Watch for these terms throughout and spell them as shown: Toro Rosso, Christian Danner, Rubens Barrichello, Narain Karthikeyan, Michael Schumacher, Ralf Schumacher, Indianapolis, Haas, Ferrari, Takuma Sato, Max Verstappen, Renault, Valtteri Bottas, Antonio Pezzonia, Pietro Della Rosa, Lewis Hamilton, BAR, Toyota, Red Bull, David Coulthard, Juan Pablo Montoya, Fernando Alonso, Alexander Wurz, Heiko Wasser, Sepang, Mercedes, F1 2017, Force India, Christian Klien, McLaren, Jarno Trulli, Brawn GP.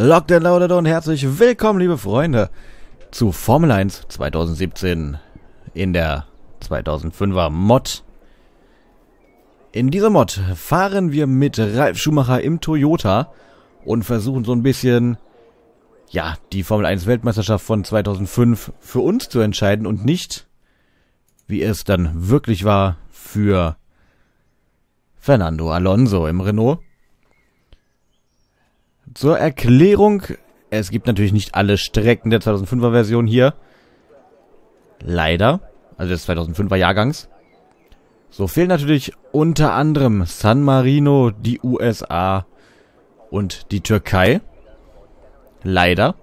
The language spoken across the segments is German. Locked and loaded und herzlich willkommen, liebe Freunde, zu Formel 1 2017 in der 2005er Mod. In dieser Mod fahren wir mit Ralf Schumacher im Toyota und versuchen so ein bisschen, ja, die Formel 1 Weltmeisterschaft von 2005 für uns zu entscheiden und nicht, wie es dann wirklich war, für Fernando Alonso im Renault. Zur Erklärung, es gibt natürlich nicht alle Strecken der 2005er Version hier. Leider. Also des 2005er Jahrgangs. So fehlen natürlich unter anderem San Marino, die USA und die Türkei. Leider.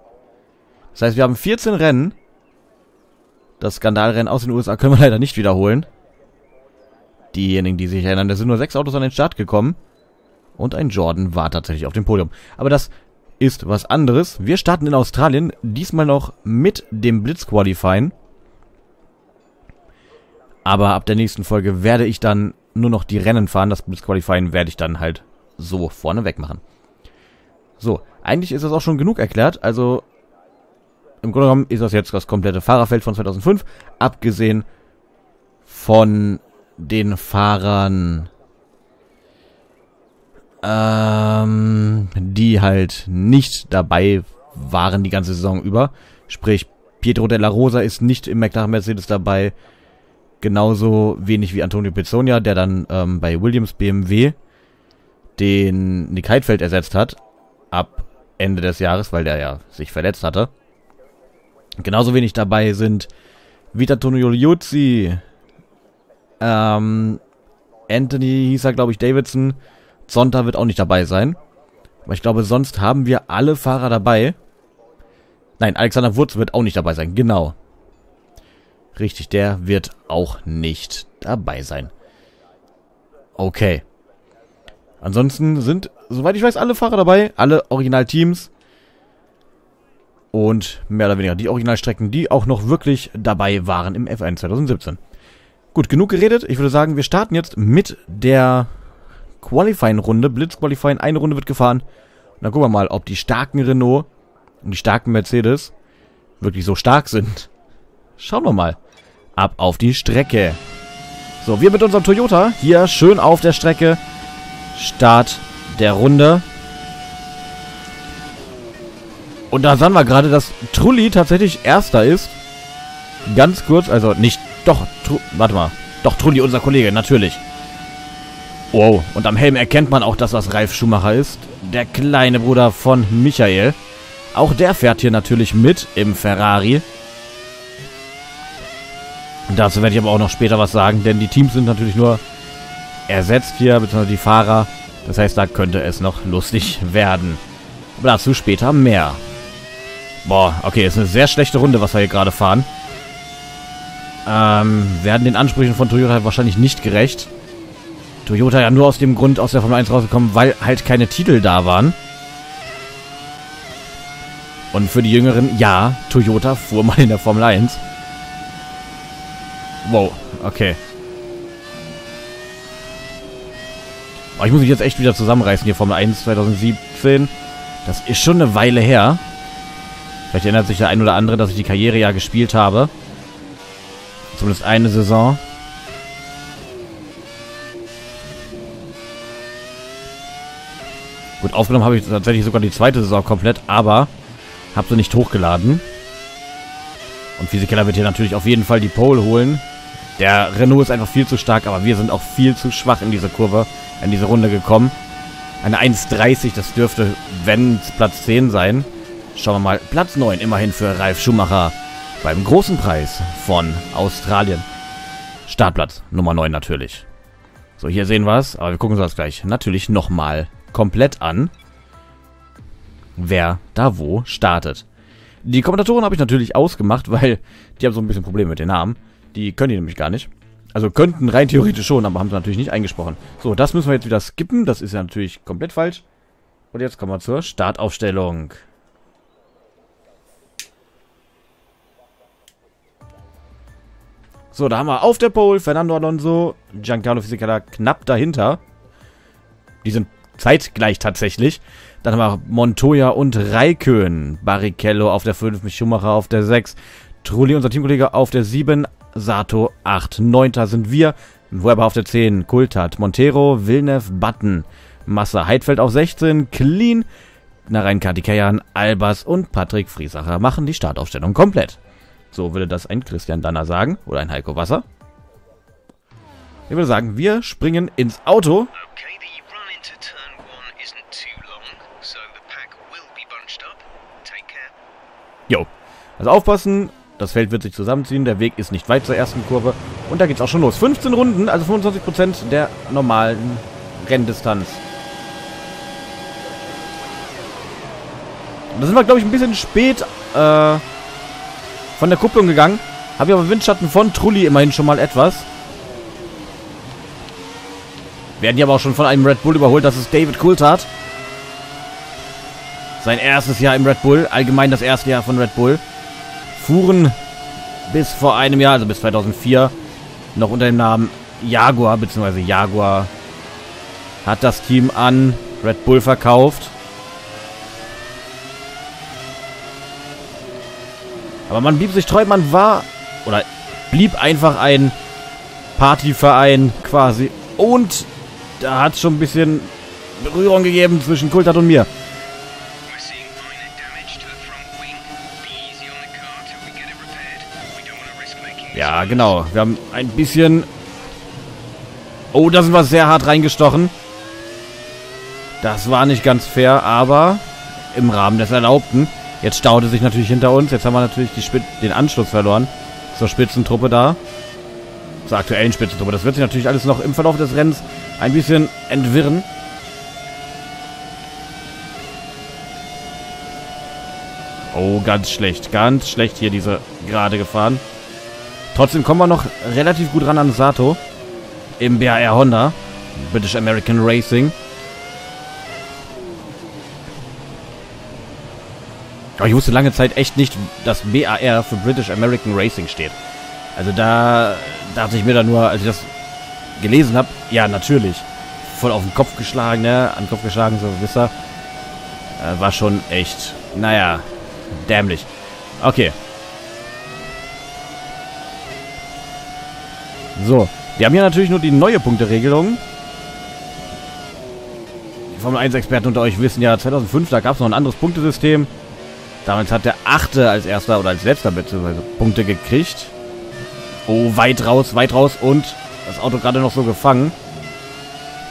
Das heißt, wir haben 14 Rennen. Das Skandalrennen aus den USA können wir leider nicht wiederholen. Diejenigen, die sich erinnern, da sind nur 6 Autos an den Start gekommen. Und ein Jordan war tatsächlich auf dem Podium. Aber das ist was anderes. Wir starten in Australien, diesmal noch mit dem Blitzqualifying. Aber ab der nächsten Folge werde ich dann nur noch die Rennen fahren. Das Blitzqualifying werde ich dann halt so vorneweg machen. So, eigentlich ist das auch schon genug erklärt. Also im Grunde genommen ist das jetzt das komplette Fahrerfeld von 2005. Abgesehen von den Fahrern, die halt nicht dabei waren die ganze Saison über. Sprich, Pietro Della Rosa ist nicht im McLaren Mercedes dabei. Genauso wenig wie Antonio Pezzonia, der dann bei Williams BMW den Nick Heidfeld ersetzt hat. Ab Ende des Jahres, weil der ja sich verletzt hatte. Genauso wenig dabei sind Vittorio Liuzzi, Anthony hieß er, glaube ich, Davidson. Zonta wird auch nicht dabei sein. Aber ich glaube, sonst haben wir alle Fahrer dabei. Nein, Alexander Wurz wird auch nicht dabei sein. Genau. Richtig, der wird auch nicht dabei sein. Okay. Ansonsten sind, soweit ich weiß, alle Fahrer dabei. Alle Originalteams. Und mehr oder weniger die Originalstrecken, die auch noch wirklich dabei waren im F1 2017. Gut, genug geredet. Ich würde sagen, wir starten jetzt mit der Qualifying-Runde, Blitz-Qualifying, eine Runde wird gefahren. Und dann gucken wir mal, ob die starken Renault und die starken Mercedes wirklich so stark sind. Schauen wir mal. Ab auf die Strecke. So, wir mit unserem Toyota hier schön auf der Strecke. Start der Runde. Und da sahen wir gerade, dass Trulli tatsächlich Erster ist. Ganz kurz, also nicht, doch, warte mal. Doch, Trulli, unser Kollege, natürlich. Wow, und am Helm erkennt man auch, dass das Ralf Schumacher ist. Der kleine Bruder von Michael. Auch der fährt hier natürlich mit im Ferrari. Dazu werde ich aber auch noch später was sagen, denn die Teams sind natürlich nur ersetzt hier, beziehungsweise die Fahrer. Das heißt, da könnte es noch lustig werden. Aber dazu später mehr. Boah, okay, ist eine sehr schlechte Runde, was wir hier gerade fahren. Werden den Ansprüchen von Toyota wahrscheinlich nicht gerecht. Toyota ja nur aus dem Grund aus der Formel 1 rausgekommen, weil halt keine Titel da waren. Und für die Jüngeren, ja, Toyota fuhr mal in der Formel 1. Wow, okay. Aber ich muss mich jetzt echt wieder zusammenreißen hier, Formel 1 2017. Das ist schon eine Weile her. Vielleicht erinnert sich der ein oder andere, dass ich die Karriere ja gespielt habe. Zumindest eine Saison. Gut, aufgenommen habe ich tatsächlich sogar die zweite Saison komplett, aber habe sie nicht hochgeladen. Und Fisichella wird hier natürlich auf jeden Fall die Pole holen. Der Renault ist einfach viel zu stark, aber wir sind auch viel zu schwach in diese Kurve, in diese Runde gekommen. Eine 1,30, das dürfte, wenn es Platz 10 sein. Schauen wir mal, Platz 9 immerhin für Ralf Schumacher beim großen Preis von Australien. Startplatz Nummer 9 natürlich. So, hier sehen wir es, aber wir gucken uns das gleich natürlich nochmal komplett an, wer da wo startet. Die Kommentatoren habe ich natürlich ausgemacht, weil die haben so ein bisschen Probleme mit den Namen. Die können die nämlich gar nicht. Also könnten rein theoretisch schon, aber haben sie natürlich nicht eingesprochen. So, das müssen wir jetzt wieder skippen. Das ist ja natürlich komplett falsch. Und jetzt kommen wir zur Startaufstellung. So, da haben wir auf der Pole Fernando Alonso, Giancarlo Fisichella knapp dahinter. Die sind zeitgleich tatsächlich. Dann haben wir Montoya und Räikkönen. Barrichello auf der 5, Schumacher auf der 6. Trulli, unser Teamkollege, auf der 7. Sato 8. 9. sind wir. Webber auf der 10. Coulthard, Montero, Villeneuve, Button. Massa, Heidfeld auf 16. Klien, Narain Karthikeyan, Albers und Patrick Friesacher machen die Startaufstellung komplett. So würde das ein Christian Danner sagen. Oder ein Heiko Wasser. Ich würde sagen, wir springen ins Auto. Jo. Also aufpassen. Das Feld wird sich zusammenziehen. Der Weg ist nicht weit zur ersten Kurve. Und da geht's auch schon los. 15 Runden, also 25% der normalen Renndistanz. Da sind wir, glaube ich, ein bisschen spät von der Kupplung gegangen. Habe ich aber Windschatten von Trulli immerhin schon mal etwas. Werden hier aber auch schon von einem Red Bull überholt. Das ist David Coulthard. Sein erstes Jahr im Red Bull. Allgemein das erste Jahr von Red Bull. Fuhren bis vor einem Jahr, also bis 2004, noch unter dem Namen Jaguar, beziehungsweise Jaguar hat das Team an Red Bull verkauft. Aber man blieb sich treu, man war, oder blieb einfach ein Partyverein quasi. Und da hat es schon ein bisschen Berührung gegeben zwischen Coulthard und mir. Ja, genau. Wir haben ein bisschen... Oh, da sind wir sehr hart reingestochen. Das war nicht ganz fair, aber im Rahmen des Erlaubten. Jetzt staute sich natürlich hinter uns. Jetzt haben wir natürlich den Anschluss verloren zur Spitzentruppe da. Zur aktuellen Spitzentruppe. Das wird sich natürlich alles noch im Verlauf des Rennens ein bisschen entwirren. Oh, ganz schlecht. Ganz schlecht hier diese Gerade gefahren. Trotzdem kommen wir noch relativ gut ran an Sato im BAR Honda, British American Racing. Aber ich wusste lange Zeit echt nicht, dass BAR für British American Racing steht. Also da dachte ich mir dann nur, als ich das gelesen habe, ja natürlich, voll auf den Kopf geschlagen, ne? An den Kopf geschlagen, so wisst ihr. War schon echt, naja, dämlich. Okay. So, wir haben hier natürlich nur die neue Punkteregelung. Die Formel 1 Experten unter euch wissen ja, 2005, da gab es noch ein anderes Punktesystem. Damals hat der 8. als erster oder als letzter beziehungsweise Punkte gekriegt. Oh, weit raus und das Auto gerade noch so gefangen.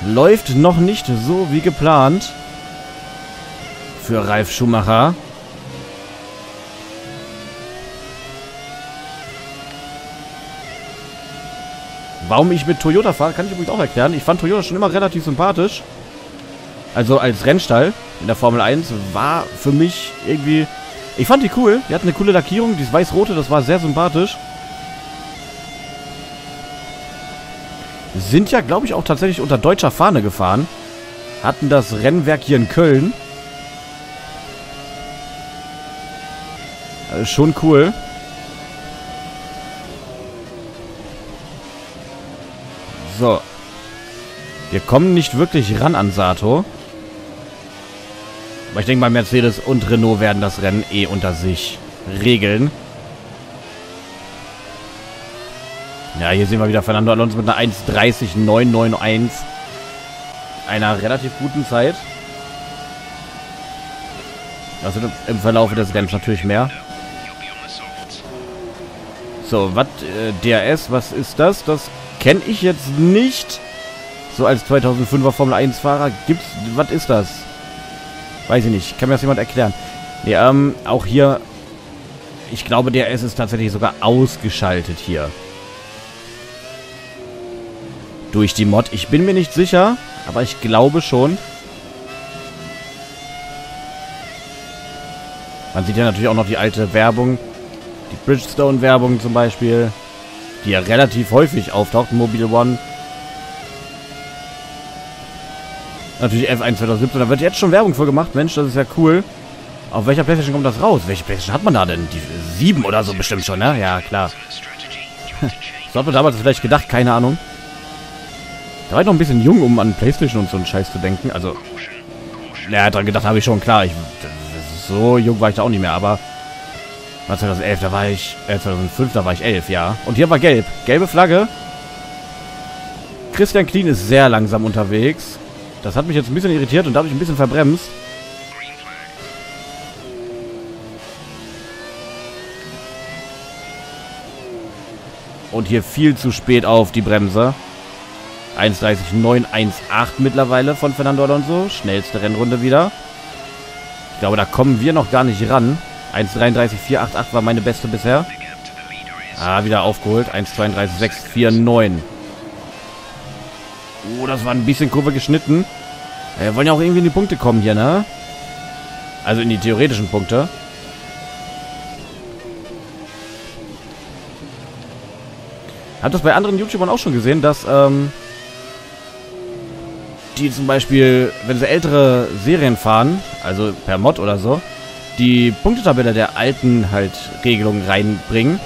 Läuft noch nicht so wie geplant für Ralf Schumacher. Warum ich mit Toyota fahre, kann ich übrigens auch erklären. Ich fand Toyota schon immer relativ sympathisch. Also als Rennstall in der Formel 1 war für mich irgendwie... Ich fand die cool. Die hatten eine coole Lackierung. Dieses Weiß-Rote, das war sehr sympathisch. Sind ja, glaube ich, auch tatsächlich unter deutscher Fahne gefahren. Hatten das Rennwerk hier in Köln. Also schon cool. So, wir kommen nicht wirklich ran an Sato. Aber ich denke mal, Mercedes und Renault werden das Rennen eh unter sich regeln. Ja, hier sehen wir wieder Fernando Alonso mit einer 1:30.991. Einer relativ guten Zeit. Das wird im Verlauf des Rennens natürlich mehr. So, was? DRS, was ist das? Das... kenne ich jetzt nicht. So als 2005er Formel 1 Fahrer. Gibt's... was ist das? Weiß ich nicht. Kann mir das jemand erklären? Nee, auch hier... ich glaube, DRS ist tatsächlich sogar ausgeschaltet hier. Durch die Mod. Ich bin mir nicht sicher, aber ich glaube schon. Man sieht ja natürlich auch noch die alte Werbung. Die Bridgestone-Werbung zum Beispiel, die ja relativ häufig auftaucht, Mobile One. Natürlich F1 2017, da wird jetzt schon Werbung für gemacht, Mensch, das ist ja cool. Auf welcher PlayStation kommt das raus? Welche PlayStation hat man da denn? Die 7 oder so bestimmt schon, ne? Ja, klar. So hat man damals vielleicht gedacht, keine Ahnung. Da war ich noch ein bisschen jung, um an PlayStation und so einen Scheiß zu denken. Also, naja, dran gedacht habe ich schon, klar. So jung war ich da auch nicht mehr, aber 2011, da war ich, 2005, da war ich 11, ja. Und hier war gelb. Gelbe Flagge. Christian Klien ist sehr langsam unterwegs. Das hat mich jetzt ein bisschen irritiert und dadurch ein bisschen verbremst. Und hier viel zu spät auf die Bremse. 1,30,918 mittlerweile von Fernando Alonso. Schnellste Rennrunde wieder. Ich glaube, da kommen wir noch gar nicht ran. 1,33,488 war meine beste bisher. Ah, wieder aufgeholt. 1,32,649. Oh, das war ein bisschen Kurve geschnitten. Wir wollen ja auch irgendwie in die Punkte kommen hier, ne? Also in die theoretischen Punkte. Hab das bei anderen YouTubern auch schon gesehen, dass die zum Beispiel, wenn sie ältere Serien fahren, also per Mod oder so, die Punktetabelle der alten halt Regelungen reinbringen.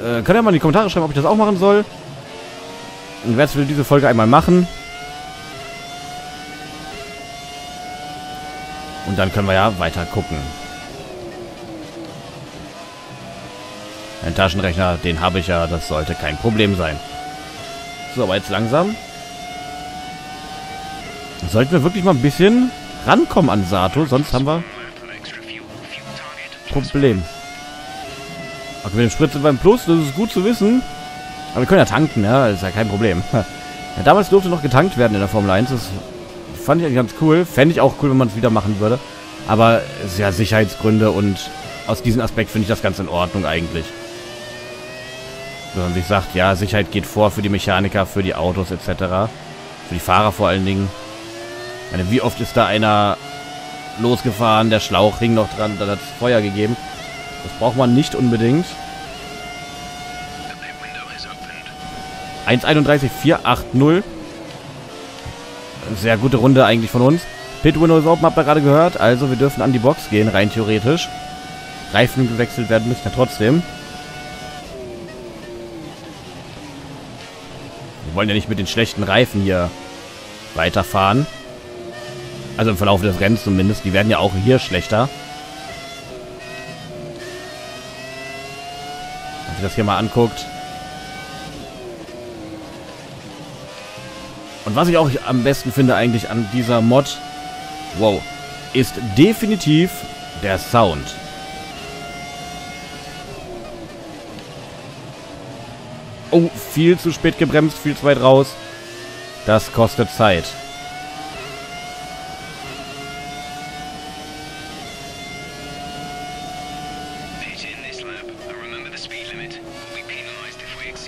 Könnt ihr mal in die Kommentare schreiben, ob ich das auch machen soll. Ich werde es für diese Folge einmal machen. Und dann können wir ja weiter gucken. Ein Taschenrechner, den habe ich ja, das sollte kein Problem sein. So, aber jetzt langsam. Sollten wir wirklich mal ein bisschen rankommen an Sato, sonst haben wir Problem. Okay, mit dem Sprit sind wir im Plus, das ist gut zu wissen. Aber wir können ja tanken, ja, ist ja kein Problem. Ja, damals durfte noch getankt werden in der Formel 1, das fand ich eigentlich ganz cool. Fände ich auch cool, wenn man es wieder machen würde. Aber es ist ja Sicherheitsgründe und aus diesem Aspekt finde ich das ganz in Ordnung eigentlich. Wenn man sich sagt, ja, Sicherheit geht vor für die Mechaniker, für die Autos etc. Für die Fahrer vor allen Dingen. Ich meine, wie oft ist da einer losgefahren, der Schlauch hing noch dran, dann hat es Feuer gegeben. Das braucht man nicht unbedingt. 1,31,480. Sehr gute Runde eigentlich von uns. Pit Window is open, habt ihr gerade gehört. Also wir dürfen an die Box gehen, rein theoretisch. Reifen gewechselt werden müssen ja trotzdem. Wir wollen ja nicht mit den schlechten Reifen hier weiterfahren. Also im Verlauf des Rennens zumindest. Die werden ja auch hier schlechter. Wenn sich das hier mal anguckt. Und was ich auch am besten finde eigentlich an dieser Mod, wow, ist definitiv der Sound. Oh, viel zu spät gebremst, viel zu weit raus. Das kostet Zeit.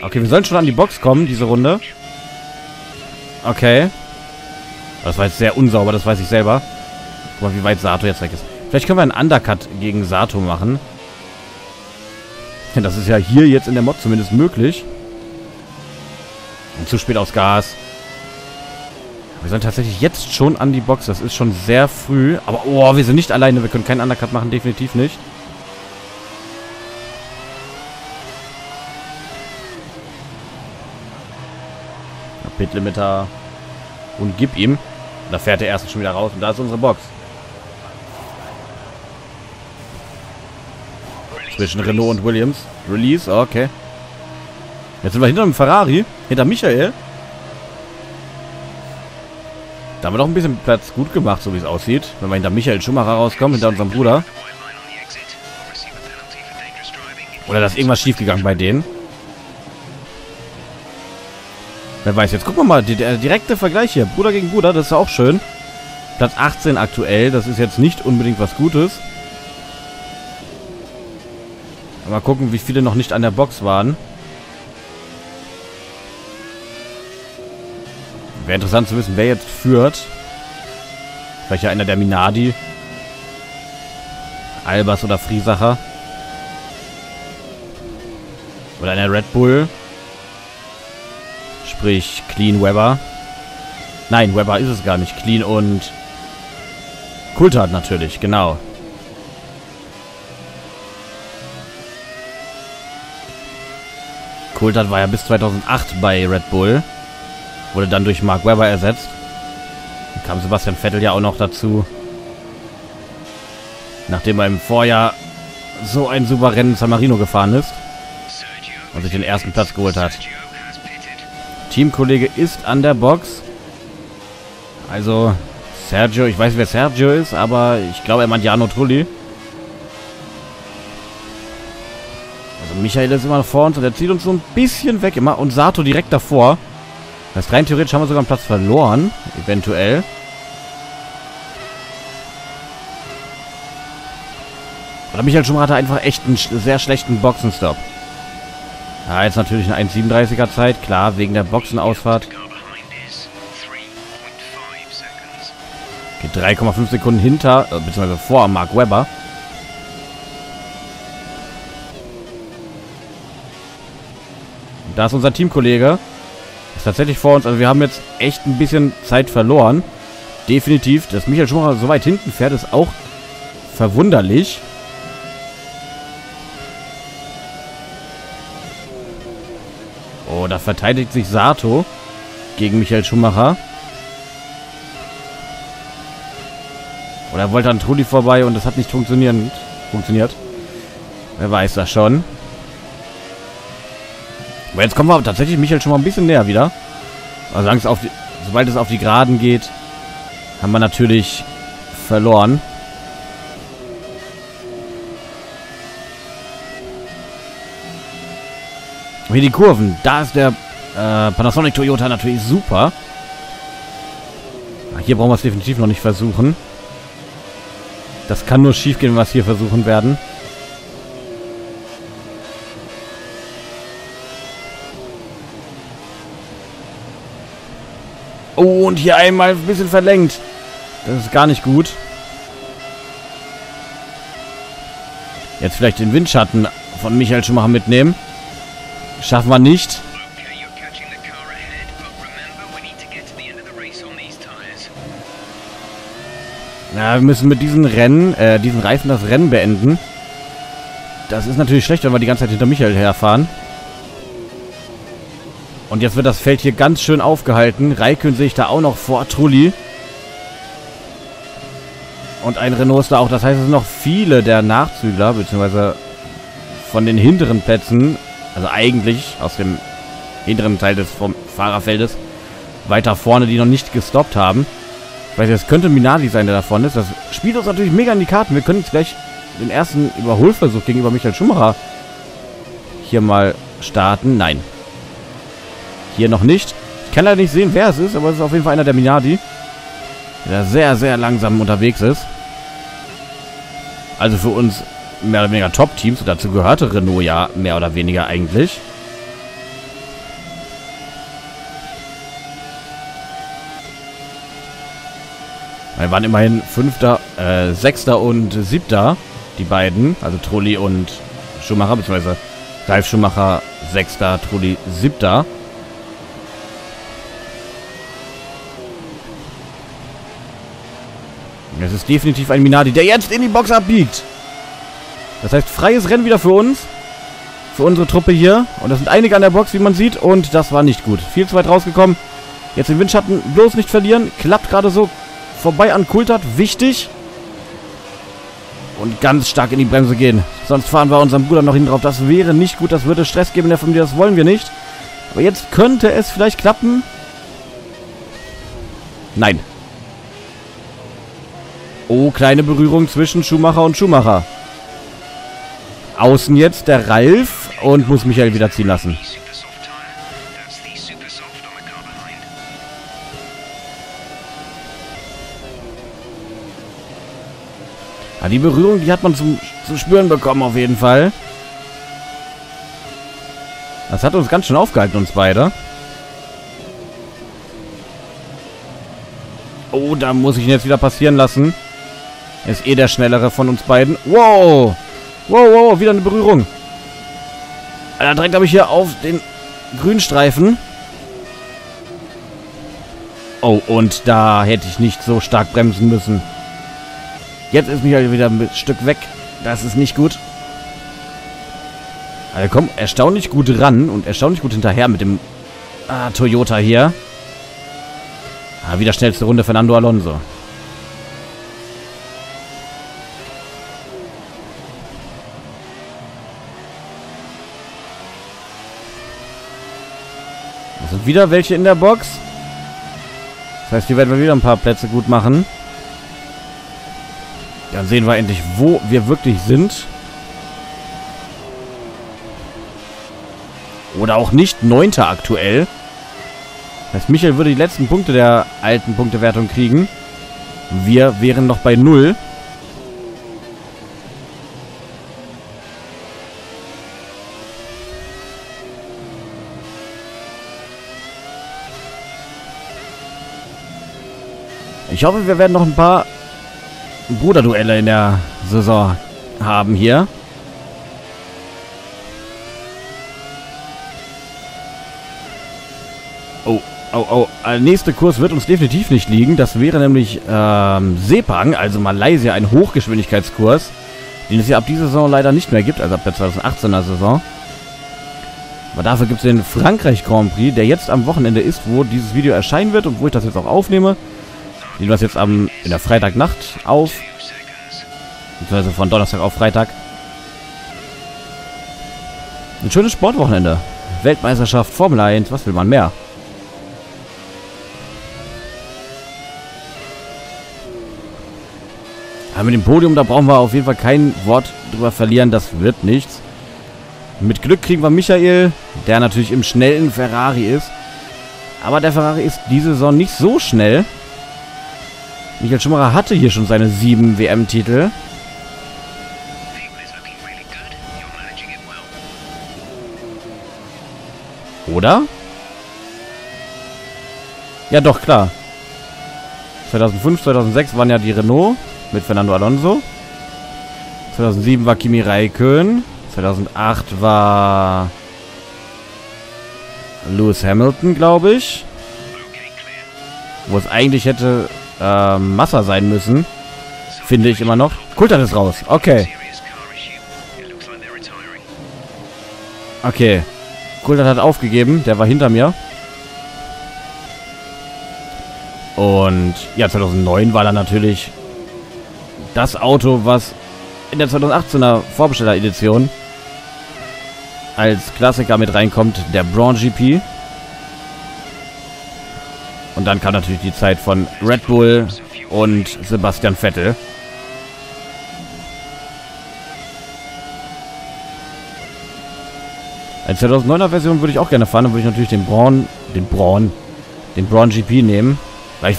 Okay, wir sollen schon an die Box kommen, diese Runde. Okay. Das war jetzt sehr unsauber, das weiß ich selber. Guck mal, wie weit Sato jetzt weg ist. Vielleicht können wir einen Undercut gegen Sato machen. Denn das ist ja hier jetzt in der Mod zumindest möglich. Und zu spät aufs Gas. Wir sollen tatsächlich jetzt schon an die Box. Das ist schon sehr früh. Aber oh, wir sind nicht alleine. Wir können keinen Undercut machen. Definitiv nicht. Ja, Pitlimiter. Und gib ihm. Da fährt der erste schon wieder raus. Und da ist unsere Box. Zwischen Renault und Williams. Release, okay. Jetzt sind wir hinter dem Ferrari. Hinter Michael. Da haben wir doch ein bisschen Platz gut gemacht, so wie es aussieht. Wenn wir hinter Michael Schumacher rauskommen, hinter unserem Bruder. Oder da ist irgendwas schiefgegangen bei denen. Wer weiß, jetzt gucken wir mal. Der direkte Vergleich hier. Bruder gegen Bruder, das ist ja auch schön. Platz 18 aktuell. Das ist jetzt nicht unbedingt was Gutes. Mal gucken, wie viele noch nicht an der Box waren. Wäre interessant zu wissen, wer jetzt führt. Vielleicht ja einer der Minardi. Albers oder Friesacher. Oder einer Red Bull. Sprich, Klien, Webber. Nein, Webber ist es gar nicht. Klien und Coulthard natürlich, genau. Coulthard war ja bis 2008 bei Red Bull. Wurde dann durch Mark Webber ersetzt. Dann kam Sebastian Vettel ja auch noch dazu. Nachdem er im Vorjahr so ein super Rennen in San Marino gefahren ist und sich den ersten Platz geholt hat. Teamkollege ist an der Box. Also Sergio, ich weiß, wer Sergio ist, aber ich glaube, er meint Jarno Trulli. Also Michael ist immer noch vor uns und er zieht uns so ein bisschen weg immer. Und Sato direkt davor. Das heißt, rein theoretisch haben wir sogar einen Platz verloren, eventuell. Oder Michael Schumacher hatte einfach echt einen sehr schlechten Boxenstopp. Ja, jetzt natürlich eine 1,37er Zeit, klar, wegen der Boxenausfahrt. Geht 3,5 Sekunden hinter, beziehungsweise vor Mark Webber. Und da ist unser Teamkollege. Ist tatsächlich vor uns, also wir haben jetzt echt ein bisschen Zeit verloren. Definitiv, dass Michael Schumacher so weit hinten fährt, ist auch verwunderlich. Oh, da verteidigt sich Sato gegen Michael Schumacher. Oder wollte an Trulli vorbei und das hat nicht funktioniert. Wer weiß das schon. Aber jetzt kommen wir tatsächlich Michael schon mal ein bisschen näher wieder. Also sobald es auf die Geraden geht, haben wir natürlich verloren. Hier die Kurven. Da ist der Panasonic Toyota natürlich super. Hier brauchen wir es definitiv noch nicht versuchen. Das kann nur schief gehen, wenn wir es hier versuchen werden. Oh, und hier einmal ein bisschen verlängert. Das ist gar nicht gut. Jetzt vielleicht den Windschatten von Michael Schumacher mitnehmen. Schaffen wir nicht. Na, wir müssen mit diesen Reifen das Rennen beenden. Das ist natürlich schlecht, wenn wir die ganze Zeit hinter Michael herfahren. Und jetzt wird das Feld hier ganz schön aufgehalten. Räikkönen sehe ich da auch noch vor Trulli. Und ein Renault ist da auch. Das heißt, es sind noch viele der Nachzügler, beziehungsweise von den hinteren Plätzen, also eigentlich aus dem hinteren Teil des Fahrerfeldes weiter vorne, die noch nicht gestoppt haben. Ich weiß nicht, es könnte Minardi sein, der da vorne ist. Das spielt uns natürlich mega in die Karten. Wir können jetzt gleich den ersten Überholversuch gegenüber Michael Schumacher hier mal starten. Nein. Hier noch nicht. Ich kann leider nicht sehen, wer es ist, aber es ist auf jeden Fall einer der Minardi, der sehr, sehr langsam unterwegs ist. Also für uns mehr oder weniger Top-Teams. Und dazu gehörte Renault ja mehr oder weniger eigentlich. Wir waren immerhin Sechster und Siebter, die beiden. Also Trulli und Schumacher, beziehungsweise Ralf Schumacher Sechster, Trulli Siebter. Es ist definitiv ein Minardi, der jetzt in die Box abbiegt. Das heißt, freies Rennen wieder für uns. Für unsere Truppe hier. Und das sind einige an der Box, wie man sieht. Und das war nicht gut. Viel zu weit rausgekommen. Jetzt den Windschatten bloß nicht verlieren. Klappt gerade so. Vorbei an Coulthard. Wichtig. Und ganz stark in die Bremse gehen. Sonst fahren wir unserem Bruder noch hin drauf. Das wäre nicht gut. Das würde Stress geben in der Familie. Das wollen wir nicht. Aber jetzt könnte es vielleicht klappen. Nein. Oh, kleine Berührung zwischen Schumacher und Schumacher. Außen jetzt der Ralf und muss Michael wieder ziehen lassen. Ja, die Berührung, die hat man zu spüren bekommen auf jeden Fall. Das hat uns ganz schön aufgehalten, uns beide. Oh, da muss ich ihn jetzt wieder passieren lassen. Er ist eh der Schnellere von uns beiden. Wow! Wow, wow, wieder eine Berührung. Alter, direkt habe ich hier auf den Grünstreifen. Oh, und da hätte ich nicht so stark bremsen müssen. Jetzt ist Michael wieder ein Stück weg. Das ist nicht gut. Also komm, erstaunlich gut ran und erstaunlich gut hinterher mit dem Toyota hier. Ah, wieder schnellste Runde Fernando Alonso. Es sind wieder welche in der Box. Das heißt, hier werden wir wieder ein paar Plätze gut machen. Dann sehen wir endlich, wo wir wirklich sind. Oder auch nicht. 9. aktuell. Das heißt, Michael würde die letzten Punkte der alten Punktewertung kriegen. Wir wären noch bei 0. Ich hoffe, wir werden noch ein paar Bruderduelle in der Saison haben hier. Oh, der nächste Kurs wird uns definitiv nicht liegen. Das wäre nämlich Sepang, also Malaysia, ein Hochgeschwindigkeitskurs, den es ja ab dieser Saison leider nicht mehr gibt, also ab der 2018er Saison. Aber dafür gibt es den Frankreich Grand Prix, der jetzt am Wochenende ist, wo dieses Video erscheinen wird und wo ich das jetzt auch aufnehme. Nehmen wir es jetzt in der Freitagnacht auf, beziehungsweise von Donnerstag auf Freitag. Ein schönes Sportwochenende. Weltmeisterschaft, Formel 1, was will man mehr? Mit dem Podium, da brauchen wir auf jeden Fall kein Wort drüber verlieren. Das wird nichts. Mit Glück kriegen wir Michael, der natürlich im schnellen Ferrari ist. Aber der Ferrari ist diese Saison nicht so schnell. Michael Schumacher hatte hier schon seine 7 WM-Titel. Oder? Ja, doch, klar. 2005, 2006 waren ja die Renault mit Fernando Alonso. 2007 war Kimi Räikkönen. 2008 war Lewis Hamilton, glaube ich. Wo es eigentlich hätte Massa sein müssen. Finde ich immer noch. Coulthard ist raus. Okay. Okay. Coulthard hat aufgegeben. Der war hinter mir. Und ja, 2009 war dann natürlich das Auto, was in der 2018er Vorbesteller-Edition als Klassiker mit reinkommt, der Brawn GP. Und dann kam natürlich die Zeit von Red Bull und Sebastian Vettel. Als 2009er Version würde ich auch gerne fahren, dann würde ich natürlich den Brawn GP nehmen. Weil ich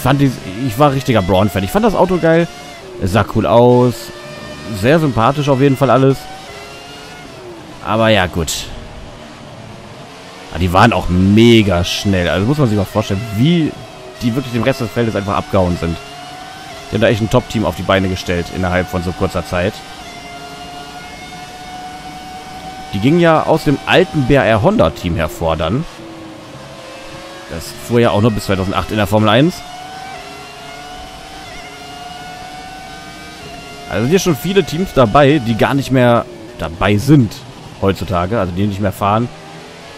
war richtiger Brawn-Fan. Ich fand das Auto geil. Es sah cool aus. Sehr sympathisch auf jeden Fall alles. Aber ja, gut. Ja, die waren auch mega schnell. Also muss man sich mal vorstellen, wie die wirklich dem Rest des Feldes einfach abgehauen sind. Die haben da echt ein Top-Team auf die Beine gestellt innerhalb von so kurzer Zeit. Die gingen ja aus dem alten BAR Honda-Team hervor dann. Das fuhr ja auch noch bis 2008 in der Formel 1. Also hier schon viele Teams dabei, die gar nicht mehr dabei sind heutzutage, also die nicht mehr fahren,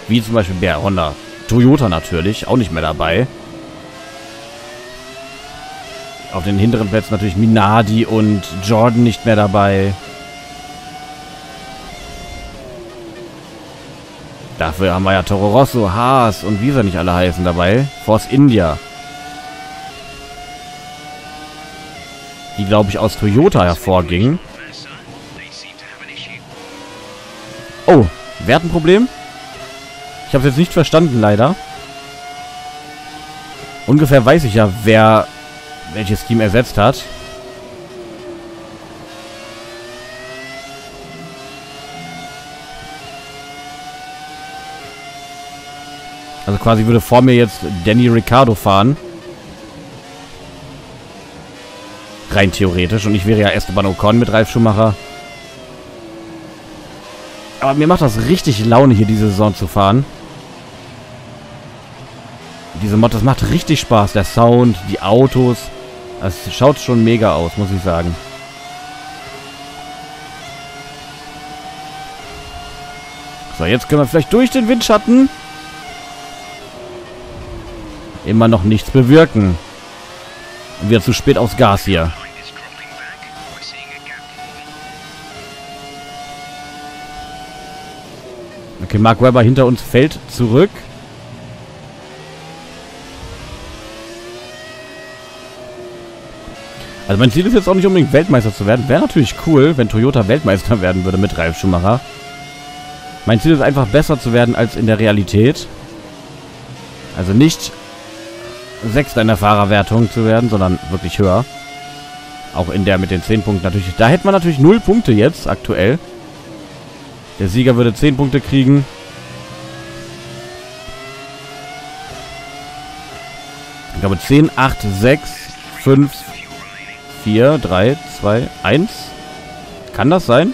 wie zum Beispiel BAR Honda. Toyota natürlich, auch nicht mehr dabei. Auf den hinteren Plätzen natürlich Minardi und Jordan nicht mehr dabei. Dafür haben wir ja Toro Rosso, Haas und wie sie nicht alle heißen dabei. Force India, die, glaube ich, aus Toyota hervorgingen. Oh, wer hat ein Problem? Ich habe es jetzt nicht verstanden, leider. Ungefähr weiß ich ja, wer welches Team ersetzt hat. Also quasi würde vor mir jetzt Danny Ricciardo fahren. Rein theoretisch. Und ich wäre ja Esteban Ocon mit Ralf Schumacher. Aber mir macht das richtig Laune, hier diese Saison zu fahren. Diese Mod, das macht richtig Spaß. Der Sound, die Autos. Es schaut schon mega aus, muss ich sagen. So, jetzt können wir vielleicht durch den Windschatten immer noch nichts bewirken. wieder zu spät aufs Gas hier. Okay, Mark Webber hinter uns fällt zurück. Also mein Ziel ist jetzt auch nicht unbedingt Weltmeister zu werden. Wäre natürlich cool, wenn Toyota Weltmeister werden würde mit Ralf Schumacher. Mein Ziel ist einfach besser zu werden als in der Realität. Also nicht Sechster in der Fahrerwertung zu werden, sondern wirklich höher. Auch in der mit den 10 Punkten natürlich. Da hätten wir natürlich 0 Punkte jetzt aktuell. Der Sieger würde 10 Punkte kriegen. Ich glaube 10, 8, 6, 5, 4, 3, 2, 1. Kann das sein?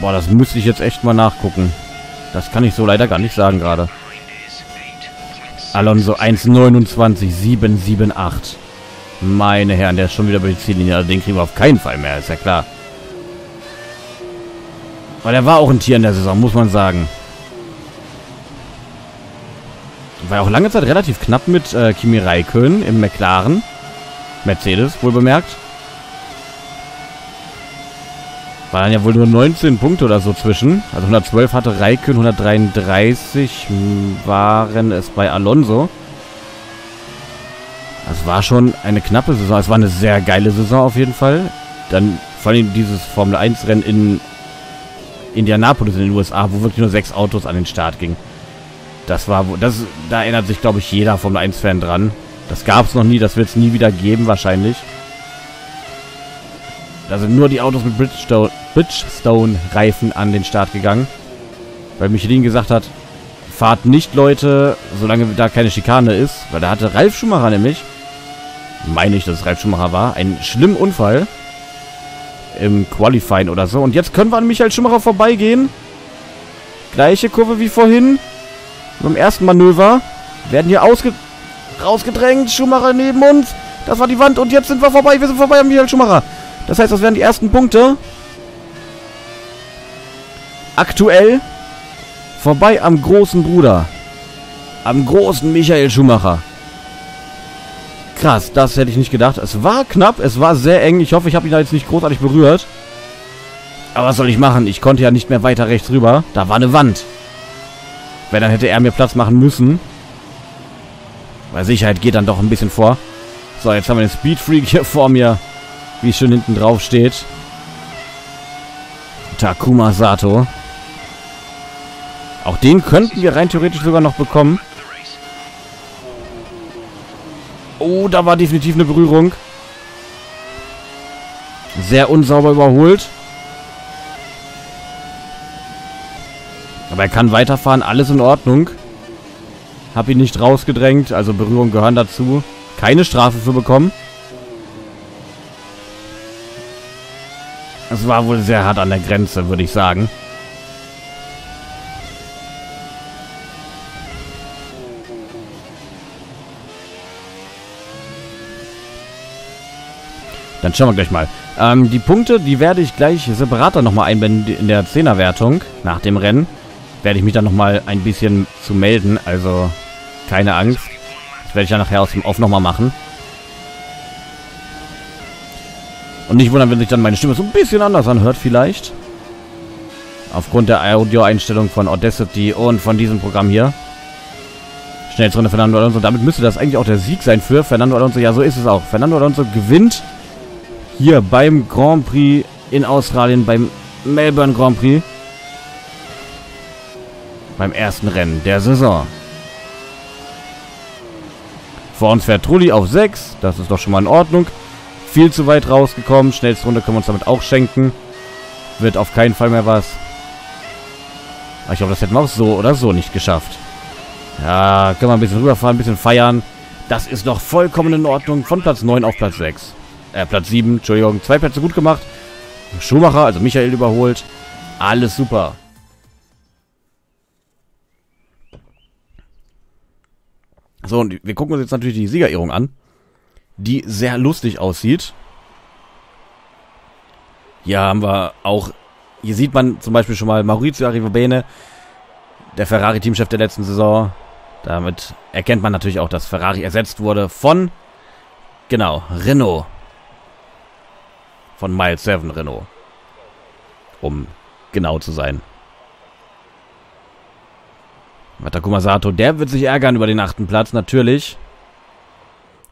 Boah, das müsste ich jetzt echt mal nachgucken. Das kann ich so leider gar nicht sagen gerade. Alonso 1,29,778. Meine Herren, der ist schon wieder über die Ziellinie. Also den kriegen wir auf keinen Fall mehr, ist ja klar. Aber der war auch ein Tier in der Saison, muss man sagen. War auch lange Zeit relativ knapp mit Kimi Räikkönen im McLaren. Mercedes, wohl bemerkt. Waren ja wohl nur 19 Punkte oder so zwischen. Also 112 hatte Räikkönen, 133 waren es bei Alonso. Das war schon eine knappe Saison. Es war eine sehr geile Saison auf jeden Fall. Dann vor allem dieses Formel 1 Rennen in Indianapolis in den USA, wo wirklich nur 6 Autos an den Start gingen. Da erinnert sich, glaube ich, jeder Formel 1 Fan dran. Das gab es noch nie, das wird es nie wieder geben wahrscheinlich. Da sind nur die Autos mit Bridgestone-Reifen an den Start gegangen. Weil Michelin gesagt hat, fahrt nicht, Leute, solange da keine Schikane ist. Weil da hatte Ralf Schumacher nämlich, meine ich, dass es Ralf Schumacher war, einen schlimmen Unfall im Qualifying oder so. Und jetzt können wir an Michael Schumacher vorbeigehen. Gleiche Kurve wie vorhin. Beim ersten Manöver werden hier rausgedrängt. Schumacher neben uns. Das war die Wand und jetzt sind wir vorbei. Wir sind vorbei an Michael Schumacher. Das heißt, das wären die ersten Punkte. Aktuell vorbei am großen Bruder. Am großen Michael Schumacher. Krass, das hätte ich nicht gedacht. Es war knapp, es war sehr eng. Ich hoffe, ich habe ihn da jetzt nicht großartig berührt. Aber was soll ich machen? Ich konnte ja nicht mehr weiter rechts rüber. Da war eine Wand. Weil dann hätte er mir Platz machen müssen. Weil Sicherheit geht dann doch ein bisschen vor. So, jetzt haben wir den Speed Freak hier vor mir. Wie schön hinten drauf steht. Takuma Sato. Auch den könnten wir rein theoretisch sogar noch bekommen. Oh, da war definitiv eine Berührung. Sehr unsauber überholt. Aber er kann weiterfahren, alles in Ordnung. Hab ihn nicht rausgedrängt, also Berührungen gehören dazu. Keine Strafe für bekommen. Es war wohl sehr hart an der Grenze, würde ich sagen. Dann schauen wir gleich mal. Die Punkte, die werde ich gleich separat dann nochmal einblenden in der 10er-Wertung nach dem Rennen. Werde ich mich dann nochmal ein bisschen zu melden, also keine Angst. Das werde ich dann nachher aus dem Off nochmal machen. Und nicht wundern, wenn sich dann meine Stimme so ein bisschen anders anhört vielleicht. Aufgrund der Audio-Einstellung von Audacity und von diesem Programm hier. Schnellstrunde Fernando Alonso. Damit müsste das eigentlich auch der Sieg sein für Fernando Alonso. Ja, so ist es auch. Fernando Alonso gewinnt hier beim Grand Prix in Australien, beim Melbourne Grand Prix. Beim ersten Rennen der Saison. Vor uns fährt Trulli auf 6. Das ist doch schon mal in Ordnung. Viel zu weit rausgekommen. Schnellste Runde können wir uns damit auch schenken. Wird auf keinen Fall mehr was. Aber ich glaube, das hätten wir auch so oder so nicht geschafft. Ja, können wir ein bisschen rüberfahren, ein bisschen feiern. Das ist doch vollkommen in Ordnung. Von Platz 9 auf Platz 6. Platz 7, Entschuldigung. 2 Plätze gut gemacht. Schumacher, also Michael, überholt. Alles super. So, und wir gucken uns jetzt natürlich die Siegerehrung an. Die sehr lustig aussieht. Hier haben wir auch, hier sieht man zum Beispiel schon mal Maurizio Arrivabene, der Ferrari-Teamchef der letzten Saison. Damit erkennt man natürlich auch, dass Ferrari ersetzt wurde von, genau, Renault. Von Mile 7 Renault. Um genau zu sein. Takuma Sato, der wird sich ärgern über den 8. Platz, natürlich.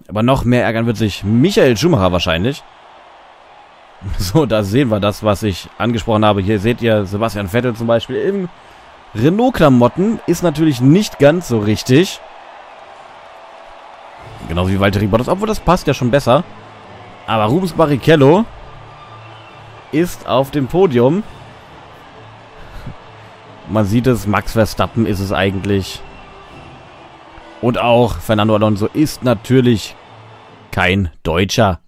Aber noch mehr ärgern wird sich Michael Schumacher wahrscheinlich. So, da sehen wir das, was ich angesprochen habe. Hier seht ihr Sebastian Vettel zum Beispiel im Renault-Klamotten. Ist natürlich nicht ganz so richtig. Genauso wie Valtteri Bottas, obwohl das passt ja schon besser. Aber Rubens Barrichello ist auf dem Podium. Man sieht es, Max Verstappen ist es eigentlich. Und auch Fernando Alonso ist natürlich kein Deutscher.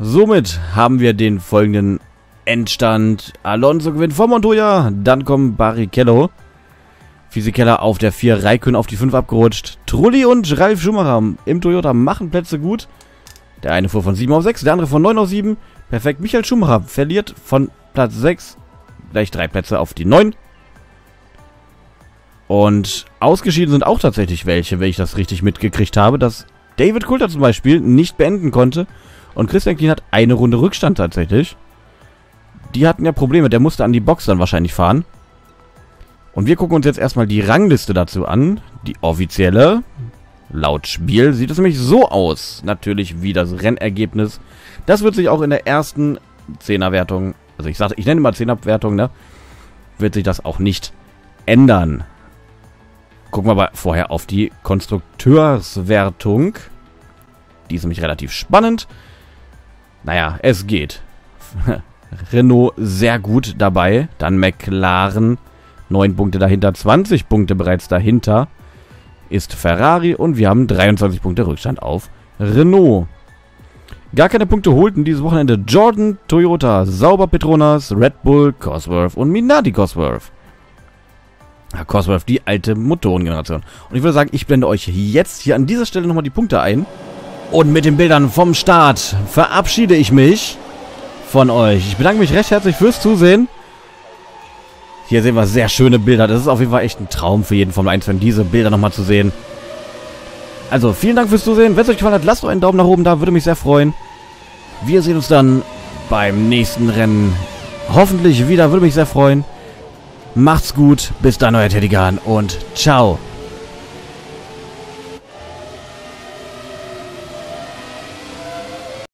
Somit haben wir den folgenden Endstand. Alonso gewinnt vor Montoya, dann kommen Barrichello. Fisichella auf der 4, Räikkönen auf die 5 abgerutscht. Trulli und Ralf Schumacher im Toyota machen Plätze gut. Der eine fuhr von 7 auf 6, der andere von 9 auf 7. Perfekt, Michael Schumacher verliert von Platz 6 gleich 3 Plätze auf die 9. Und ausgeschieden sind auch tatsächlich welche, wenn ich das richtig mitgekriegt habe, dass David Coulthard zum Beispiel nicht beenden konnte. Und Christian Klien hat eine Runde Rückstand tatsächlich. Die hatten ja Probleme, der musste an die Box dann wahrscheinlich fahren. Und wir gucken uns jetzt erstmal die Rangliste dazu an. Die offizielle. Laut Spiel sieht es nämlich so aus. Natürlich wie das Rennergebnis. Das wird sich auch in der ersten 10er-Wertung, also ich nenne mal 10er-Wertung, ne? Wird sich das auch nicht ändern. Gucken wir aber vorher auf die Konstrukteurswertung. Die ist nämlich relativ spannend. Naja, es geht. Renault sehr gut dabei. Dann McLaren. 9 Punkte dahinter, 20 Punkte bereits dahinter ist Ferrari. Und wir haben 23 Punkte Rückstand auf Renault. Gar keine Punkte holten dieses Wochenende Jordan, Toyota, Sauber Petronas, Red Bull, Cosworth und Minardi Cosworth. Ja, Cosworth, die alte Motorengeneration. Und ich würde sagen, ich blende euch jetzt hier an dieser Stelle nochmal die Punkte ein. Und mit den Bildern vom Start verabschiede ich mich von euch. Ich bedanke mich recht herzlich fürs Zusehen. Hier sehen wir sehr schöne Bilder. Das ist auf jeden Fall echt ein Traum für jeden Formel 1-Fan, diese Bilder nochmal zu sehen. Also, vielen Dank fürs Zusehen. Wenn es euch gefallen hat, lasst doch einen Daumen nach oben da. Würde mich sehr freuen. Wir sehen uns dann beim nächsten Rennen. Hoffentlich wieder. Würde mich sehr freuen. Macht's gut. Bis dann, euer Takuma Sato und ciao.